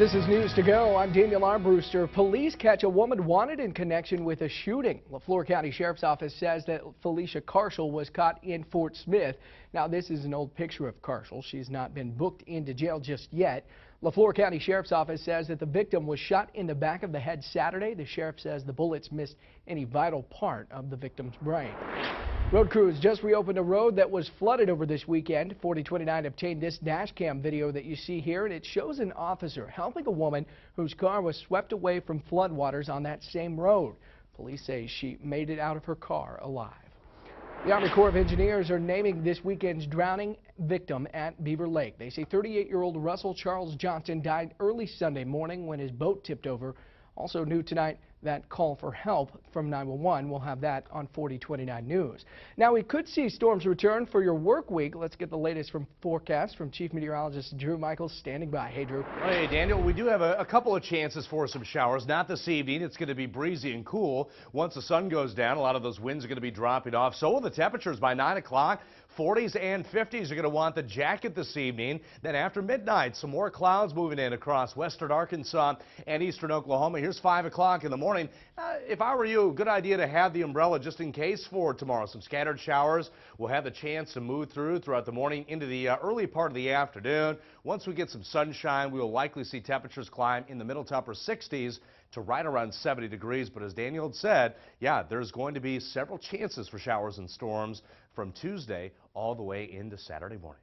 This is News to Go. I'm Daniel Armbruster. Police catch a woman wanted in connection with a shooting. Leflore County Sheriff's Office says that Felicia Carshal was caught in Fort Smith. Now, this is an old picture of Carshal. She's not been booked into jail just yet. Leflore County Sheriff's Office says that the victim was shot in the back of the head Saturday. The sheriff says the bullets missed any vital part of the victim's brain. Road crews just reopened a road that was flooded over this weekend. 4029 obtained this dash cam video that you see here, and it shows an officer helping a woman whose car was swept away from floodwaters on that same road. Police say she made it out of her car alive. The Army Corps of Engineers are naming this weekend's drowning victim at Beaver Lake. They say 38-year-old Russell Charles Johnson died early Sunday morning when his boat tipped over. Also new tonight, that call for help from 911. We'll have that on 4029 News. Now, we could see storms return for your work week. Let's get the latest from forecast from Chief Meteorologist Drew Michaels, standing by. Hey, Drew. Hey, Daniel. We do have a couple of chances for some showers. Not this evening. It's going to be breezy and cool. Once the sun goes down, a lot of those winds are going to be dropping off. So will the temperatures by 9 o'clock. 40s and 50s are going to want the jacket this evening. Then after midnight, some more clouds moving in across western Arkansas and eastern Oklahoma. Here's 5 o'clock in the morning. If I were you, good idea to have the umbrella just in case for tomorrow. Some scattered showers. We'll have the chance to move throughout the morning into the early part of the afternoon. Once we get some sunshine, we will likely see temperatures climb in the middle to upper 60s to right around 70 degrees. But as Daniel had said, yeah, there's going to be several chances for showers and storms from Tuesday all the way into Saturday morning.